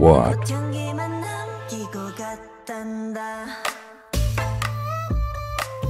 What?